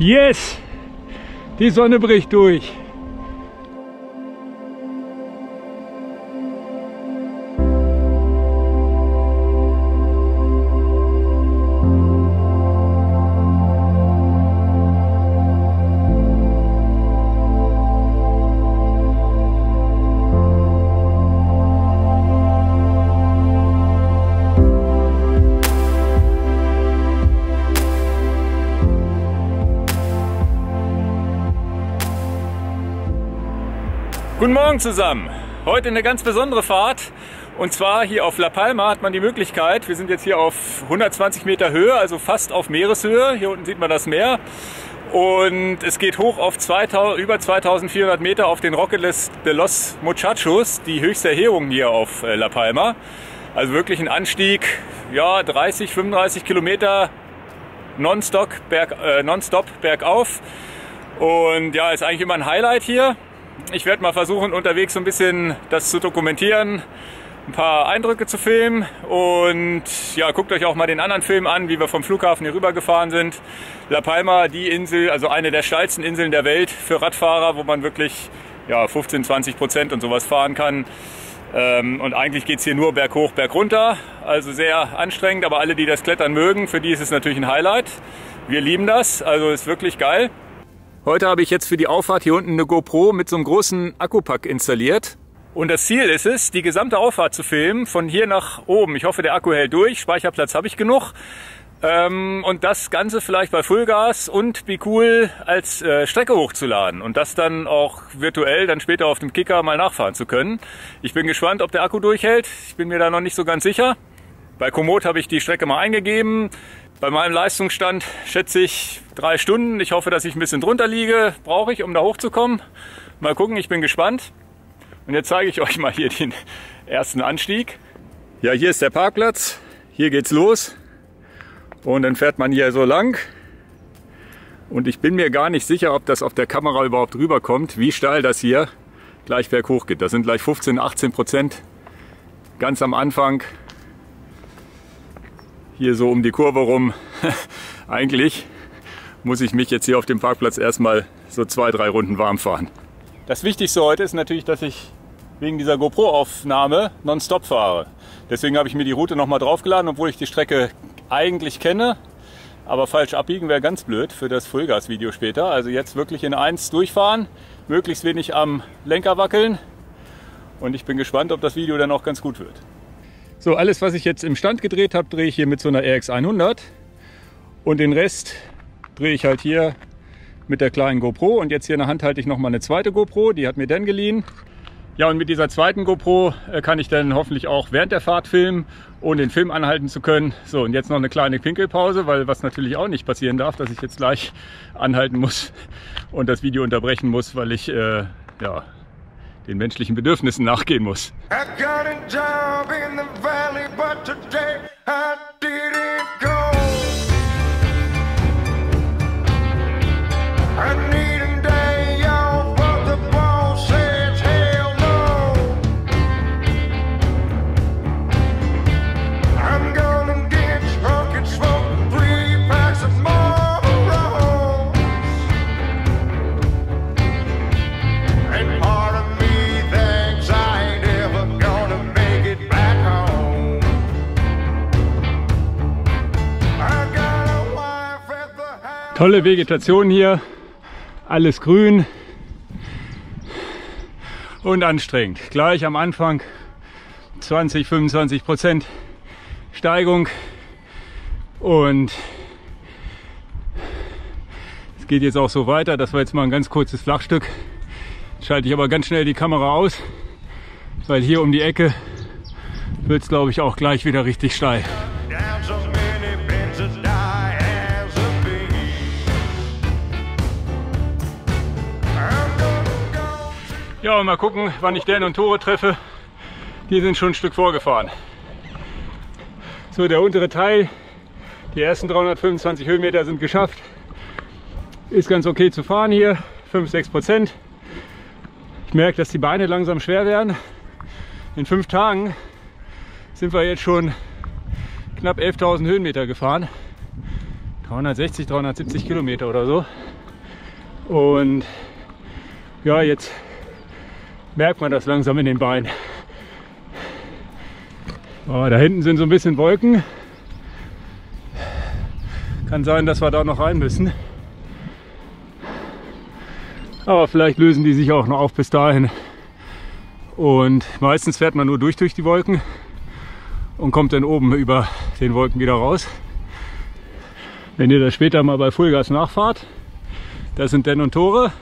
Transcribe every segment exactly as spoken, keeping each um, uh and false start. Yes! Die Sonne bricht durch. Guten Morgen zusammen! Heute eine ganz besondere Fahrt, und zwar hier auf La Palma hat man die Möglichkeit, wir sind jetzt hier auf hundertzwanzig Meter Höhe, also fast auf Meereshöhe, hier unten sieht man das Meer, und es geht hoch auf über zweitausendvierhundert Meter auf den Roque de los Muchachos, die höchste Erhebung hier auf La Palma, also wirklich ein Anstieg, ja, dreißig, fünfunddreißig Kilometer nonstop berg, äh, nonstop bergauf, und ja, ist eigentlich immer ein Highlight hier. Ich werde mal versuchen, unterwegs so ein bisschen das zu dokumentieren, ein paar Eindrücke zu filmen, und ja, guckt euch auch mal den anderen Film an, wie wir vom Flughafen hier rüber gefahren sind. La Palma, die Insel, also eine der steilsten Inseln der Welt für Radfahrer, wo man wirklich ja, fünfzehn, zwanzig Prozent und sowas fahren kann. Ähm, und eigentlich geht es hier nur berghoch, bergunter, also sehr anstrengend, aber alle, die das Klettern mögen, für die ist es natürlich ein Highlight. Wir lieben das, also ist wirklich geil. Heute habe ich jetzt für die Auffahrt hier unten eine GoPro mit so einem großen Akkupack installiert. Und das Ziel ist es, die gesamte Auffahrt zu filmen, von hier nach oben. Ich hoffe, der Akku hält durch, Speicherplatz habe ich genug. Und das Ganze vielleicht bei Vollgas und Bicool als Strecke hochzuladen. Und das dann auch virtuell dann später auf dem Kicker mal nachfahren zu können. Ich bin gespannt, ob der Akku durchhält. Ich bin mir da noch nicht so ganz sicher. Bei Komoot habe ich die Strecke mal eingegeben. Bei meinem Leistungsstand schätze ich drei Stunden. Ich hoffe, dass ich ein bisschen drunter liege. Brauche ich, um da hochzukommen. Mal gucken, ich bin gespannt. Und jetzt zeige ich euch mal hier den ersten Anstieg. Ja, hier ist der Parkplatz. Hier geht's los. Und dann fährt man hier so lang. Und ich bin mir gar nicht sicher, ob das auf der Kamera überhaupt rüberkommt, wie steil das hier gleich berghoch geht. Das sind gleich fünfzehn, achtzehn Prozent ganz am Anfang. Hier so um die Kurve rum. Eigentlich muss ich mich jetzt hier auf dem Parkplatz erstmal so zwei, drei Runden warm fahren. Das Wichtigste heute ist natürlich, dass ich wegen dieser GoPro-Aufnahme nonstop fahre. Deswegen habe ich mir die Route nochmal draufgeladen, obwohl ich die Strecke eigentlich kenne. Aber falsch abbiegen wäre ganz blöd für das Vollgas-Video später. Also jetzt wirklich in eins durchfahren, möglichst wenig am Lenker wackeln. Und ich bin gespannt, ob das Video dann auch ganz gut wird. So, alles, was ich jetzt im Stand gedreht habe, drehe ich hier mit so einer R X hundert, und den Rest drehe ich halt hier mit der kleinen GoPro, und jetzt hier in der Hand halte ich nochmal eine zweite GoPro, die hat mir Dan geliehen. Ja, und mit dieser zweiten GoPro kann ich dann hoffentlich auch während der Fahrt filmen, ohne den Film anhalten zu können. So, und jetzt noch eine kleine Pinkelpause, weil was natürlich auch nicht passieren darf, dass ich jetzt gleich anhalten muss und das Video unterbrechen muss, weil ich, äh, ja... den menschlichen Bedürfnissen nachgehen muss. Tolle Vegetation hier, alles grün und anstrengend. Gleich am Anfang zwanzig, fünfundzwanzig Prozent Steigung, und es geht jetzt auch so weiter. Das war jetzt mal ein ganz kurzes Flachstück. Jetzt schalte ich aber ganz schnell die Kamera aus, weil hier um die Ecke wird es, glaube ich, auch gleich wieder richtig steil. Ja, und mal gucken, wann ich Dan und Tore treffe. Die sind schon ein Stück vorgefahren. So, der untere Teil, die ersten dreihundertfünfundzwanzig Höhenmeter sind geschafft. Ist ganz okay zu fahren hier, fünf, sechs Prozent. Ich merke, dass die Beine langsam schwer werden. In fünf Tagen sind wir jetzt schon knapp elftausend Höhenmeter gefahren. dreihundertsechzig, dreihundertsiebzig Kilometer oder so. Und ja, jetzt merkt man das langsam in den Beinen. Oh, da hinten sind so ein bisschen Wolken. Kann sein, dass wir da noch rein müssen. Aber vielleicht lösen die sich auch noch auf bis dahin. Und meistens fährt man nur durch durch die Wolken und kommt dann oben über den Wolken wieder raus. Wenn ihr das später mal bei Vollgas nachfahrt, das sind Denn und Tore.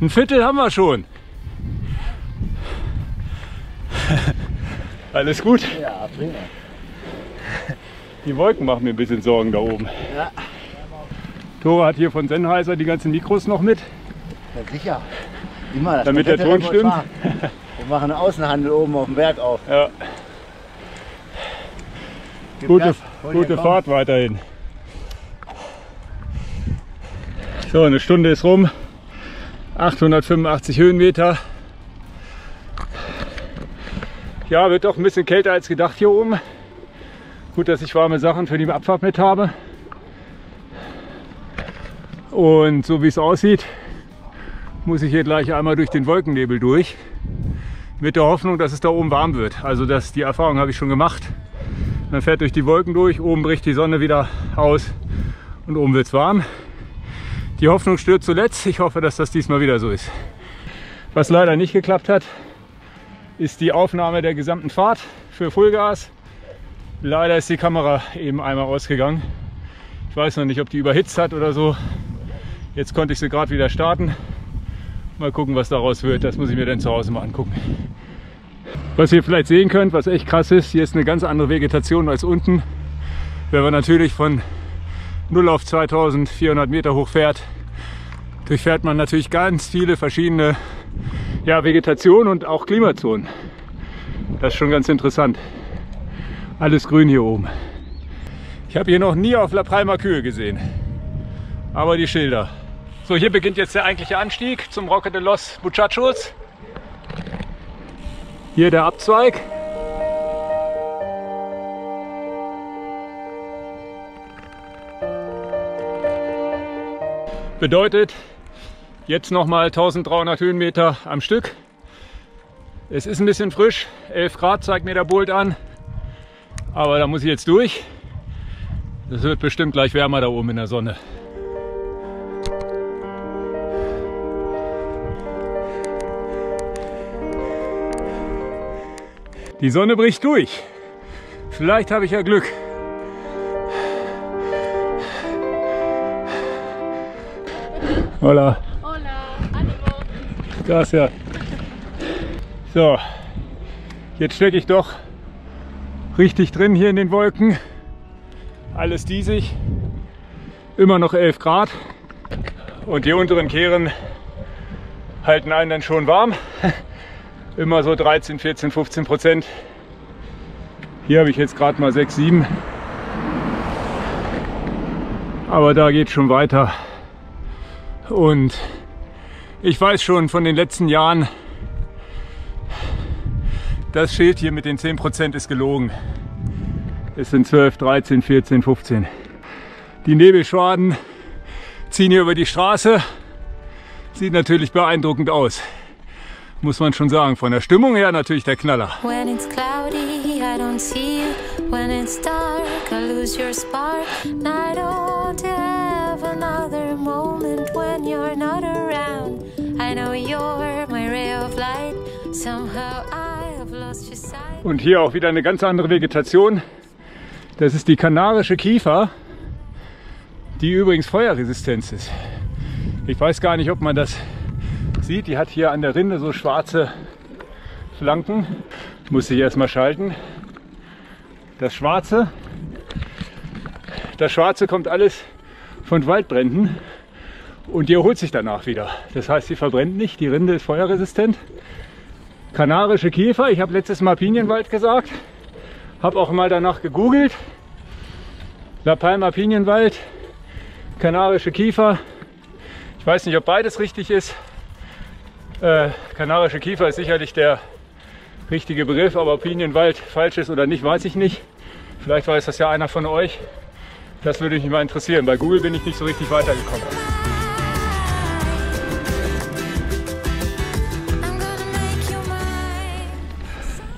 Ein Viertel haben wir schon. Alles gut? Ja, prima. Die Wolken machen mir ein bisschen Sorgen da oben. Ja. Tore hat hier von Sennheiser die ganzen Mikros noch mit. Ja, sicher. Immer das. Damit der Ton stimmt. Fahren. Wir machen einen Außenhandel oben auf dem Berg auf. Ja. Gute, gute Fahrt weiterhin. So, eine Stunde ist rum. achthundertfünfundachtzig Höhenmeter. Ja, wird doch ein bisschen kälter als gedacht hier oben. Gut, dass ich warme Sachen für die Abfahrt mit habe. Und so wie es aussieht, muss ich hier gleich einmal durch den Wolkennebel durch. Mit der Hoffnung, dass es da oben warm wird. Also das, die Erfahrung habe ich schon gemacht. Man fährt durch die Wolken durch, oben bricht die Sonne wieder aus und oben wird es warm. Die Hoffnung stirbt zuletzt. Ich hoffe, dass das diesmal wieder so ist. Was leider nicht geklappt hat, ist die Aufnahme der gesamten Fahrt für Vollgas. Leider ist die Kamera eben einmal ausgegangen. Ich weiß noch nicht, ob die überhitzt hat oder so. Jetzt konnte ich sie gerade wieder starten. Mal gucken, was daraus wird. Das muss ich mir dann zu Hause mal angucken. Was ihr vielleicht sehen könnt, was echt krass ist, hier ist eine ganz andere Vegetation als unten. Wenn man natürlich von null auf zweitausendvierhundert Meter hoch fährt, durchfährt man natürlich ganz viele verschiedene, ja, Vegetationen und auch Klimazonen. Das ist schon ganz interessant. Alles grün hier oben. Ich habe hier noch nie auf La Palma Kühe gesehen, aber die Schilder. So, hier beginnt jetzt der eigentliche Anstieg zum Roque de los Muchachos. Hier der Abzweig. Bedeutet jetzt nochmal dreizehnhundert Höhenmeter am Stück. Es ist ein bisschen frisch, elf Grad zeigt mir der Bolt an. Aber da muss ich jetzt durch. Das wird bestimmt gleich wärmer da oben in der Sonne. Die Sonne bricht durch. Vielleicht habe ich ja Glück. Hola. Hola. Hallo. Gracias. So, jetzt stecke ich doch richtig drin hier in den Wolken. Alles diesig. Immer noch elf Grad. Und die unteren Kehren halten einen dann schon warm. Immer so dreizehn, vierzehn, fünfzehn Prozent. Hier habe ich jetzt gerade mal sechs, sieben. Aber da geht es schon weiter. Und ich weiß schon von den letzten Jahren, das Schild hier mit den zehn Prozent ist gelogen. Es sind zwölf, dreizehn, vierzehn, fünfzehn. Die Nebelschwaden ziehen hier über die Straße. Sieht natürlich beeindruckend aus. Muss man schon sagen, von der Stimmung her natürlich der Knaller. When it's cloudy, I don't see you. When it's dark, I lose your spark. And I don't have another moment when you're not around. I know you're my ray of light. Somehow I have lost your sight. Und hier auch wieder eine ganz andere Vegetation. Das ist die kanarische Kiefer, die übrigens feuerresistent ist. Ich weiß gar nicht, ob man das sieht, die hat hier an der Rinde so schwarze Flanken. Muss ich erstmal schalten. Das Schwarze. Das Schwarze kommt alles von Waldbränden und die erholt sich danach wieder. Das heißt, sie verbrennt nicht, die Rinde ist feuerresistent. Kanarische Kiefer, ich habe letztes Mal Pinienwald gesagt, habe auch mal danach gegoogelt. La Palma Pinienwald, kanarische Kiefer. Ich weiß nicht, ob beides richtig ist. Äh, kanarische Kiefer ist sicherlich der richtige Begriff, aber ob Pinienwald falsch ist oder nicht, weiß ich nicht. Vielleicht weiß das ja einer von euch. Das würde mich mal interessieren. Bei Google bin ich nicht so richtig weitergekommen.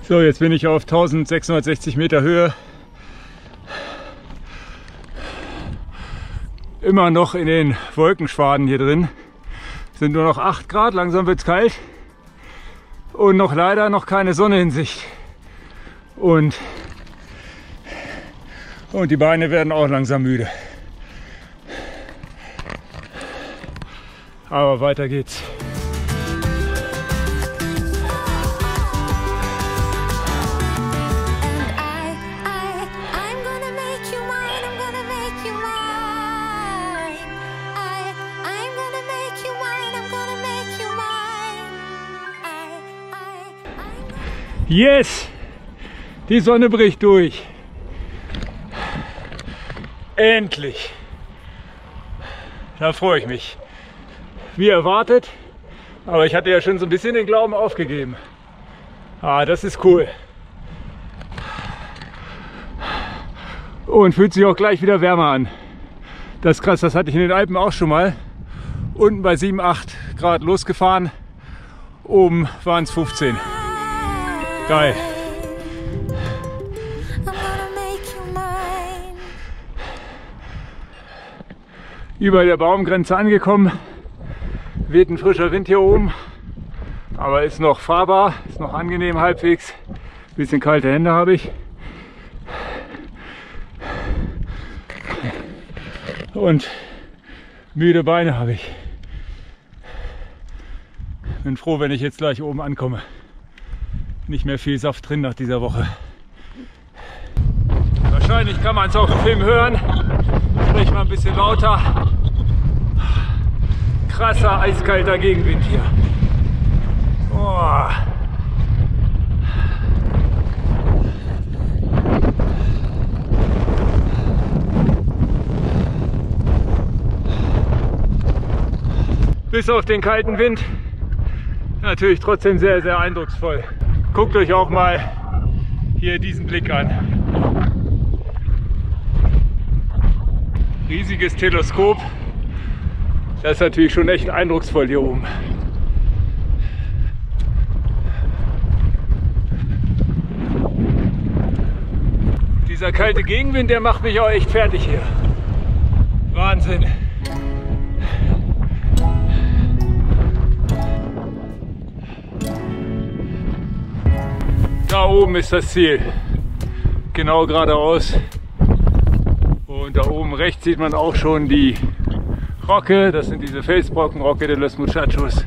So, jetzt bin ich auf tausendsechshundertsechzig Meter Höhe. Immer noch in den Wolkenschwaden hier drin. Sind nur noch acht Grad, langsam wird es kalt. Und noch leider noch keine Sonne in Sicht. Und, und die Beine werden auch langsam müde. Aber weiter geht's. Yes! Die Sonne bricht durch. Endlich. Da freue ich mich. Wie erwartet. Aber ich hatte ja schon so ein bisschen den Glauben aufgegeben. Ah, das ist cool. Und fühlt sich auch gleich wieder wärmer an. Das ist krass, das hatte ich in den Alpen auch schon mal. Unten bei sieben, acht Grad losgefahren. Oben waren es fünfzehn. Geil. Über der Baumgrenze angekommen, weht ein frischer Wind hier oben, aber ist noch fahrbar, ist noch angenehm halbwegs. Ein bisschen kalte Hände habe ich. Und müde Beine habe ich. Bin froh, wenn ich jetzt gleich oben ankomme. Nicht mehr viel Saft drin nach dieser Woche. Wahrscheinlich kann man es auch im Film hören. Sprich mal ein bisschen lauter. Krasser, eiskalter Gegenwind hier. Oh. Bis auf den kalten Wind. Natürlich trotzdem sehr, sehr eindrucksvoll. Guckt euch auch mal hier diesen Blick an. Riesiges Teleskop. Das ist natürlich schon echt eindrucksvoll hier oben. Dieser kalte Gegenwind, der macht mich auch echt fertig hier. Wahnsinn. Da oben ist das Ziel, genau geradeaus, und da oben rechts sieht man auch schon die Roque, das sind diese Felsbrocken, Roque de los Muchachos.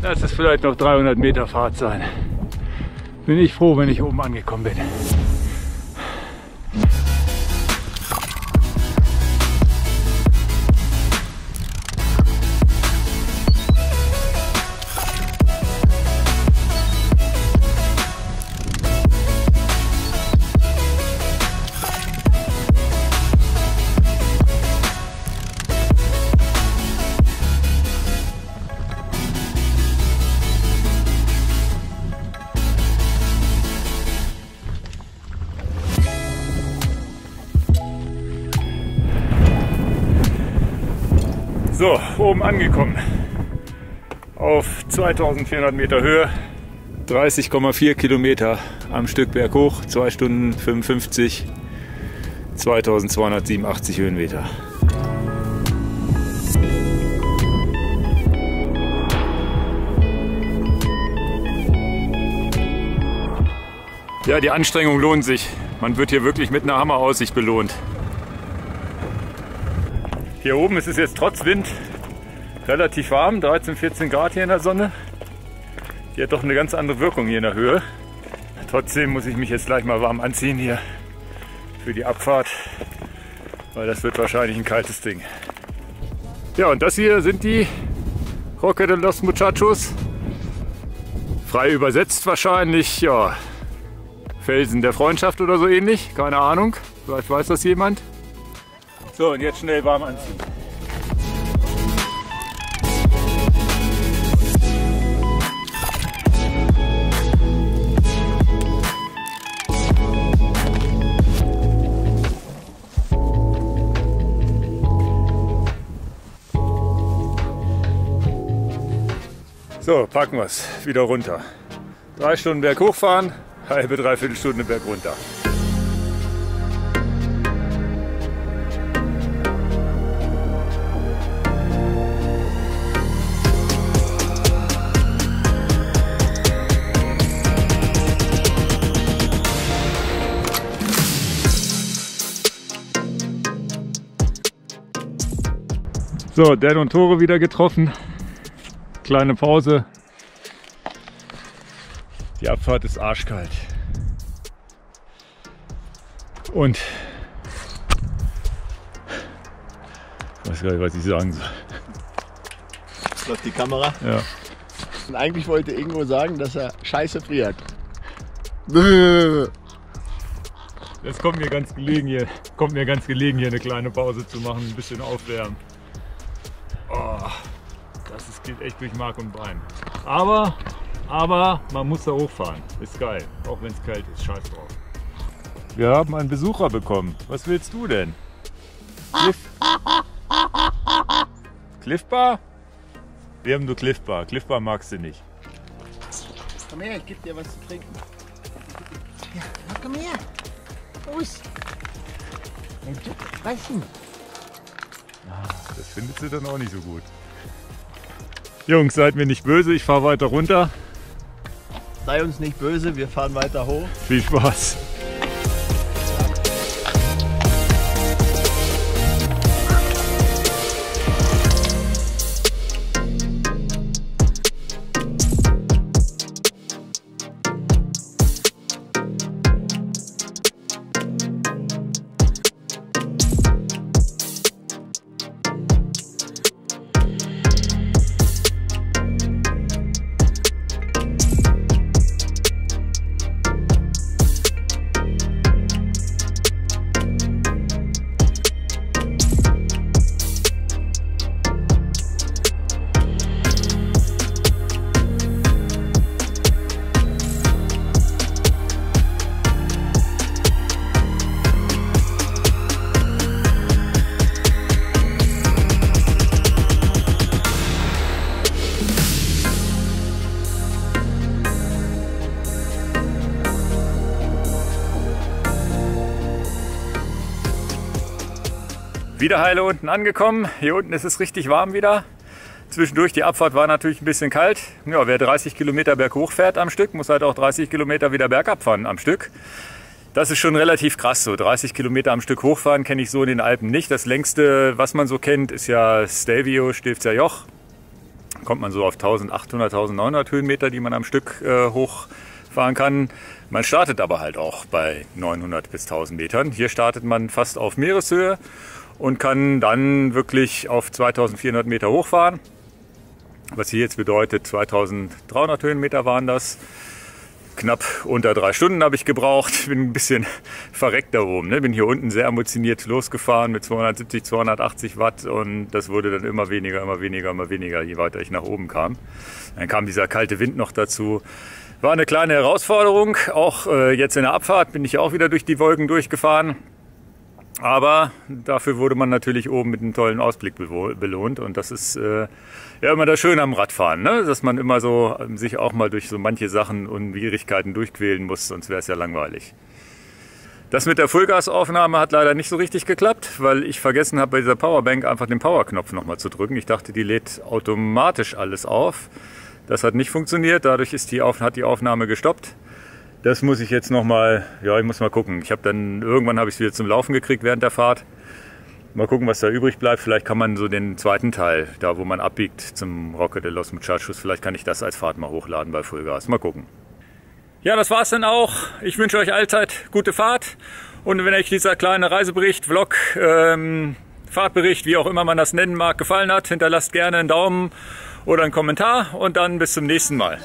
Das ist vielleicht noch dreihundert Meter Fahrt sein. Bin ich froh, wenn ich oben angekommen bin. So, oben angekommen, auf zweitausendvierhundert Meter Höhe, dreißig Komma vier Kilometer am Stück berghoch, zwei Stunden fünfundfünfzig, zweitausendzweihundertsiebenundachtzig Höhenmeter. Ja, die Anstrengung lohnt sich. Man wird hier wirklich mit einer Hammeraussicht belohnt. Hier oben ist es jetzt trotz Wind relativ warm, dreizehn, vierzehn Grad hier in der Sonne. Die hat doch eine ganz andere Wirkung hier in der Höhe. Trotzdem muss ich mich jetzt gleich mal warm anziehen hier für die Abfahrt, weil das wird wahrscheinlich ein kaltes Ding. Ja, und das hier sind die Roque de los Muchachos. Frei übersetzt wahrscheinlich, ja, Felsen der Freundschaft oder so ähnlich, keine Ahnung, vielleicht weiß das jemand. So, und jetzt schnell warm anziehen. So, packen wir es wieder runter. Drei Stunden Berg hochfahren, halbe, dreiviertel Stunde Berg runter. So, Dan und Tore wieder getroffen. Kleine Pause. Die Abfahrt ist arschkalt. Und ich weiß gar nicht, was ich sagen soll. Jetzt läuft die Kamera. Ja. Und eigentlich wollte Ingo sagen, dass er scheiße friert. Das kommt mir ganz gelegen hier. Kommt mir ganz gelegen hier eine kleine Pause zu machen, ein bisschen aufwärmen. Oh, das ist, geht echt durch Mark und Bein. Aber, aber man muss da hochfahren. Ist geil, auch wenn es kalt ist. Scheiß drauf. Wir haben einen Besucher bekommen. Was willst du denn? Cliff, Cliff Bar? Wir haben nur Cliff Bar. Cliff Bar magst du nicht. Komm her, ich gebe dir was zu trinken. Ja, komm her. Los. Weißt du? Das findet sie dann auch nicht so gut. Jungs, seid mir nicht böse, ich fahre weiter runter. Sei uns nicht böse, wir fahren weiter hoch. Viel Spaß. Wieder heile unten angekommen. Hier unten ist es richtig warm wieder. Zwischendurch, die Abfahrt war natürlich ein bisschen kalt. Ja, wer dreißig Kilometer berghoch fährt am Stück, muss halt auch dreißig Kilometer wieder bergab fahren am Stück. Das ist schon relativ krass so. dreißig Kilometer am Stück hochfahren kenne ich so in den Alpen nicht. Das längste, was man so kennt, ist ja Stelvio, Stilfserjoch. Da kommt man so auf achtzehnhundert, neunzehnhundert Höhenmeter, die man am Stück äh, hochfahren kann. Man startet aber halt auch bei neunhundert bis tausend Metern. Hier startet man fast auf Meereshöhe und kann dann wirklich auf zweitausendvierhundert Meter hochfahren, was hier jetzt bedeutet, zweitausenddreihundert Höhenmeter waren das. Knapp unter drei Stunden habe ich gebraucht, bin ein bisschen verreckt da oben, ne? Bin hier unten sehr emotioniert losgefahren mit zweihundertsiebzig, zweihundertachtzig Watt und das wurde dann immer weniger, immer weniger, immer weniger, je weiter ich nach oben kam. Dann kam dieser kalte Wind noch dazu. War eine kleine Herausforderung, auch äh, jetzt in der Abfahrt bin ich auch wieder durch die Wolken durchgefahren. Aber dafür wurde man natürlich oben mit einem tollen Ausblick belohnt und das ist äh, ja immer das Schöne am Radfahren, ne? Dass man immer so ähm, sich auch mal durch so manche Sachen und Widrigkeiten durchquälen muss, sonst wäre es ja langweilig. Das mit der Vollgasaufnahme hat leider nicht so richtig geklappt, weil ich vergessen habe, bei dieser Powerbank einfach den Powerknopf nochmal zu drücken. Ich dachte, die lädt automatisch alles auf. Das hat nicht funktioniert, dadurch ist die Auf- hat die Aufnahme gestoppt. Das muss ich jetzt noch mal, ja, ich muss mal gucken. Ich habe dann, irgendwann habe ich es wieder zum Laufen gekriegt während der Fahrt. Mal gucken, was da übrig bleibt. Vielleicht kann man so den zweiten Teil, da wo man abbiegt zum Roque de los Muchachos, vielleicht kann ich das als Fahrt mal hochladen bei Vollgas. Mal gucken. Ja, das war's dann auch. Ich wünsche euch allzeit gute Fahrt. Und wenn euch dieser kleine Reisebericht, Vlog, ähm, Fahrtbericht, wie auch immer man das nennen mag, gefallen hat, hinterlasst gerne einen Daumen oder einen Kommentar. Und dann bis zum nächsten Mal.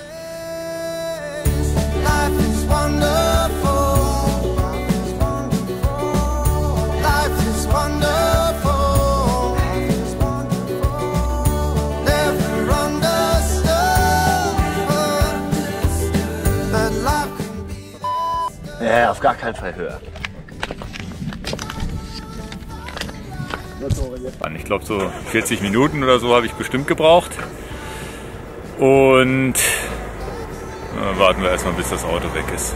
Wonderful, life is wonderful, life is wonderful. Ja, auf gar keinen Fall höher. Ich glaube so vierzig Minuten oder so habe ich bestimmt gebraucht. Und warten wir erstmal, bis das Auto weg ist.